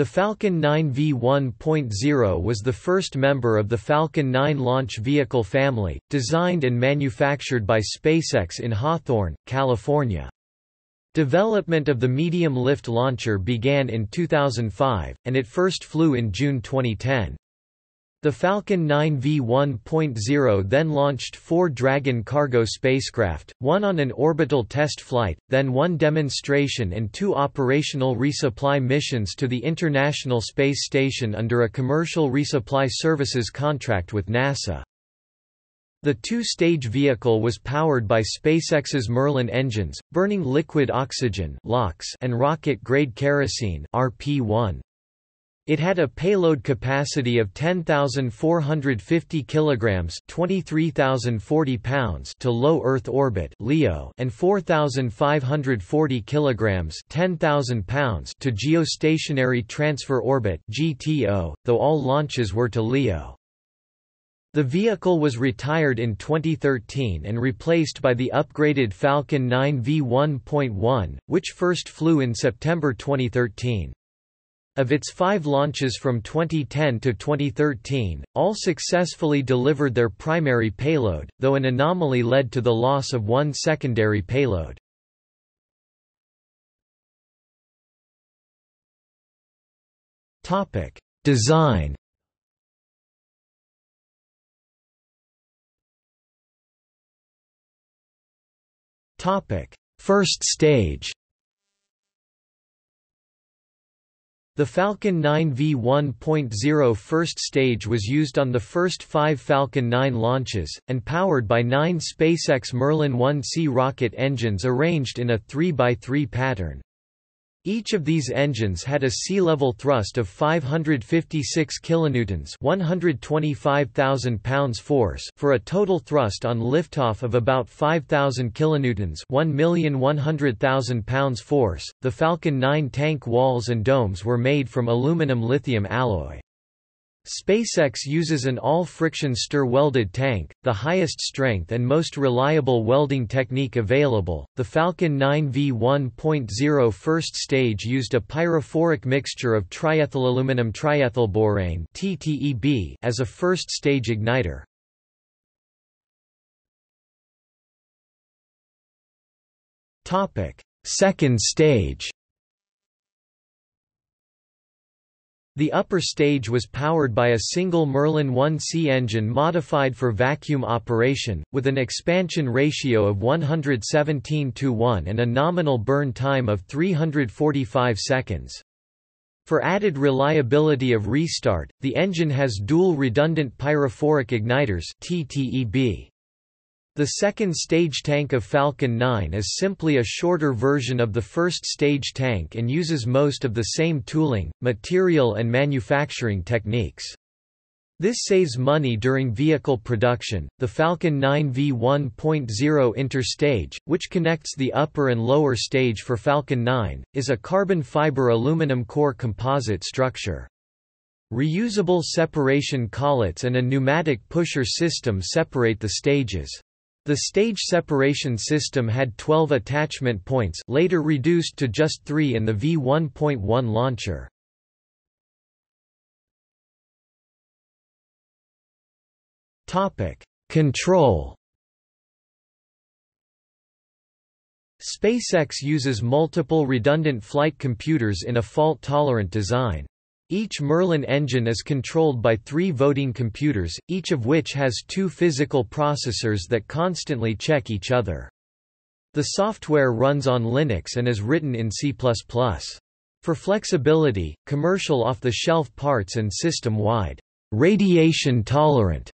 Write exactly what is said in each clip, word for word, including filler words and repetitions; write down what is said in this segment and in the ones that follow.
The Falcon nine V one point zero was the first member of the Falcon nine launch vehicle family, designed and manufactured by SpaceX in Hawthorne, California. Development of the medium-lift launcher began in two thousand five, and it first flew in June twenty ten. The Falcon nine V one point zero then launched four Dragon cargo spacecraft, one on an orbital test flight, then one demonstration and two operational resupply missions to the International Space Station under a Commercial Resupply Services contract with NASA. The two-stage vehicle was powered by SpaceX's Merlin engines, burning liquid oxygen and rocket-grade kerosene R P one. It had a payload capacity of ten thousand four hundred fifty kilograms (twenty-three thousand forty pounds) to low Earth orbit (L E O) and four thousand five hundred forty kilograms (ten thousand pounds) to geostationary transfer orbit (G T O), though all launches were to L E O. The vehicle was retired in twenty thirteen and replaced by the upgraded Falcon nine V one point one, which first flew in September twenty thirteen. Of its five launches from twenty ten to twenty thirteen, all successfully delivered their primary payload, though an anomaly led to the loss of one secondary payload. Topic: Design. Topic: First stage. The Falcon nine V one point zero first stage was used on the first five Falcon nine launches, and powered by nine SpaceX Merlin one C rocket engines arranged in a three by three pattern. Each of these engines had a sea-level thrust of five hundred fifty-six kilonewtons (one hundred twenty-five thousand pounds) force, for a total thrust on liftoff of about five thousand kilonewtons (one million one hundred thousand pounds) force. The Falcon nine tank walls and domes were made from aluminum lithium alloy. SpaceX uses an all-friction stir-welded tank, the highest strength and most reliable welding technique available. The Falcon nine V one point zero first stage used a pyrophoric mixture of triethylaluminum triethylborane (T T E B) as a first stage igniter. Topic: Second stage. The upper stage was powered by a single Merlin one C engine modified for vacuum operation, with an expansion ratio of one hundred seventeen to one and a nominal burn time of three hundred forty-five seconds. For added reliability of restart, the engine has dual redundant pyrophoric igniters (T T E B). The second stage tank of Falcon nine is simply a shorter version of the first stage tank and uses most of the same tooling, material and manufacturing techniques. This saves money during vehicle production. The Falcon nine V one point zero interstage, which connects the upper and lower stage for Falcon nine, is a carbon fiber aluminum core composite structure. Reusable separation collets and a pneumatic pusher system separate the stages. The stage separation system had twelve attachment points, later reduced to just three in the V one point one launcher. Topic: Control. SpaceX uses multiple redundant flight computers in a fault-tolerant design. Each Merlin engine is controlled by three voting computers, each of which has two physical processors that constantly check each other. The software runs on Linux and is written in C plus plus. For flexibility, commercial off-the-shelf parts and system-wide radiation-tolerant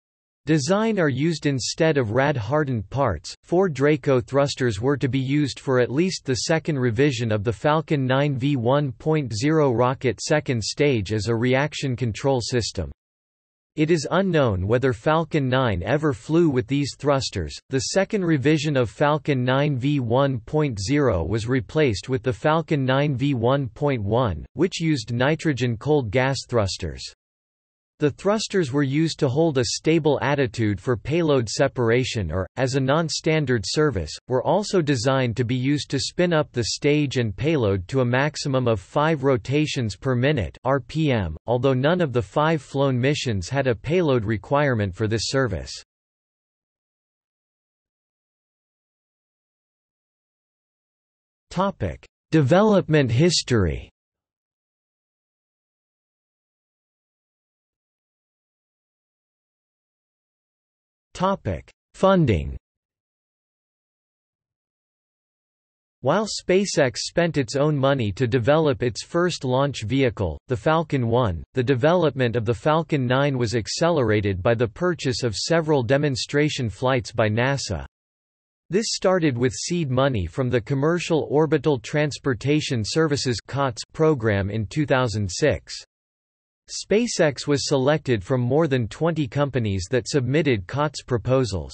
design are used instead of rad-hardened parts. Four Draco thrusters were to be used for at least the second revision of the Falcon nine V one point zero rocket second stage as a reaction control system. It is unknown whether Falcon nine ever flew with these thrusters. The second revision of Falcon nine V one point zero was replaced with the Falcon nine V one point one, which used nitrogen cold gas thrusters. The thrusters were used to hold a stable attitude for payload separation or, as a non-standard service, were also designed to be used to spin up the stage and payload to a maximum of five rotations per minute R P M, although none of the five flown missions had a payload requirement for this service. Development history. Funding. While SpaceX spent its own money to develop its first launch vehicle, the Falcon one, the development of the Falcon nine was accelerated by the purchase of several demonstration flights by NASA. This started with seed money from the Commercial Orbital Transportation Services (C O T S) program in two thousand six. SpaceX was selected from more than twenty companies that submitted C O T S proposals.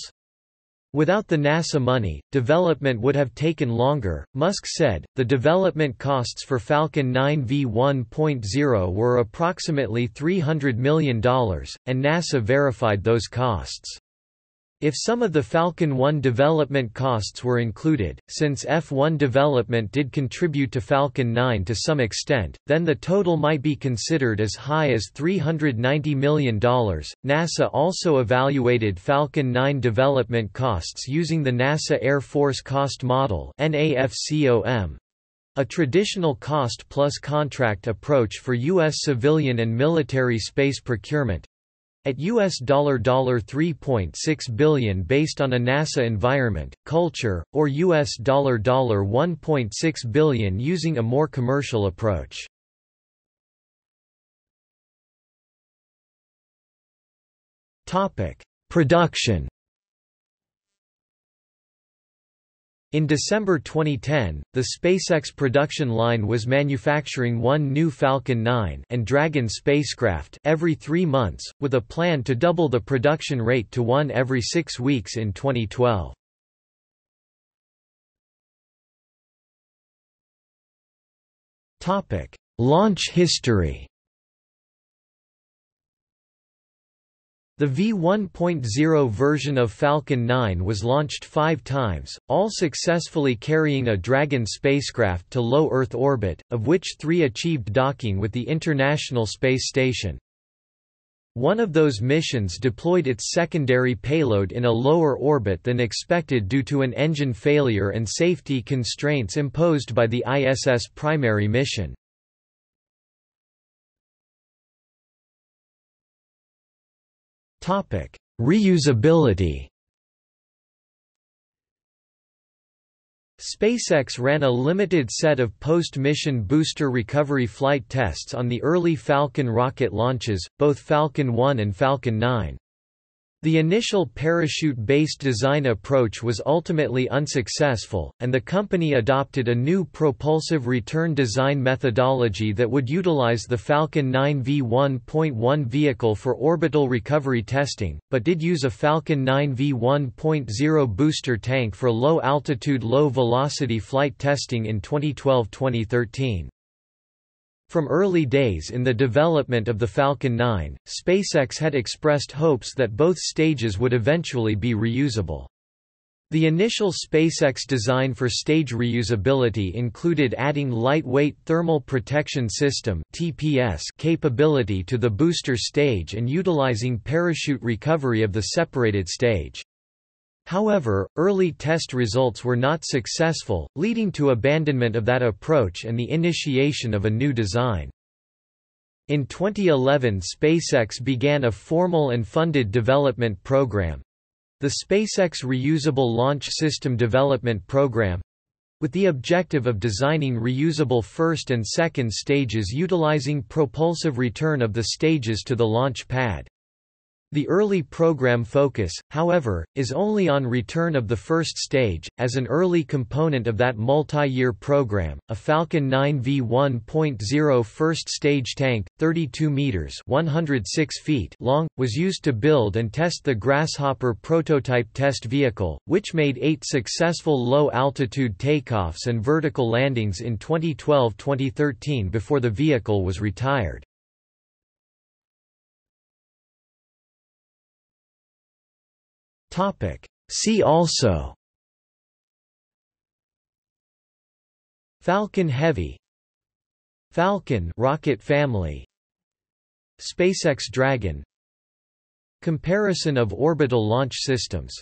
Without the NASA money, development would have taken longer, Musk said. The development costs for Falcon nine V one point zero were approximately three hundred million dollars, and NASA verified those costs. If some of the Falcon one development costs were included, since F one development did contribute to Falcon nine to some extent, then the total might be considered as high as three hundred ninety million dollars. NASA also evaluated Falcon nine development costs using the NASA Air Force Cost Model (NAFCOM), a traditional cost-plus contract approach for U S civilian and military space procurement, at U S dollar three point six billion based on a NASA environment, culture, or U S dollar one point six billion using a more commercial approach. Topic: Production. In December twenty ten, the SpaceX production line was manufacturing one new Falcon nine and Dragon spacecraft every three months, with a plan to double the production rate to one every six weeks in twenty twelve. Topic: Launch history. The V one point zero version of Falcon nine was launched five times, all successfully carrying a Dragon spacecraft to low Earth orbit, of which three achieved docking with the International Space Station. One of those missions deployed its secondary payload in a lower orbit than expected due to an engine failure and safety constraints imposed by the I S S primary mission. Topic: Reusability. SpaceX ran a limited set of post-mission booster recovery flight tests on the early Falcon rocket launches, both Falcon one and Falcon nine. The initial parachute-based design approach was ultimately unsuccessful, and the company adopted a new propulsive return design methodology that would utilize the Falcon nine V one point one vehicle for orbital recovery testing, but did use a Falcon nine V one point zero booster tank for low-altitude, low-velocity flight testing in twenty twelve to twenty thirteen. From early days in the development of the Falcon nine, SpaceX had expressed hopes that both stages would eventually be reusable. The initial SpaceX design for stage reusability included adding lightweight thermal protection system (T P S) capability to the booster stage and utilizing parachute recovery of the separated stage. However, early test results were not successful, leading to abandonment of that approach and the initiation of a new design. In twenty eleven, SpaceX began a formal and funded development program, the SpaceX Reusable Launch System Development Program, with the objective of designing reusable first and second stages utilizing propulsive return of the stages to the launch pad. The early program focus, however, is only on return of the first stage. As an early component of that multi-year program, a Falcon nine V one point zero first stage tank, thirty-two meters (one hundred six feet) long, was used to build and test the Grasshopper prototype test vehicle, which made eight successful low-altitude takeoffs and vertical landings in twenty twelve to twenty thirteen before the vehicle was retired. See also: Falcon Heavy, Falcon rocket family, SpaceX Dragon, Comparison of orbital launch systems.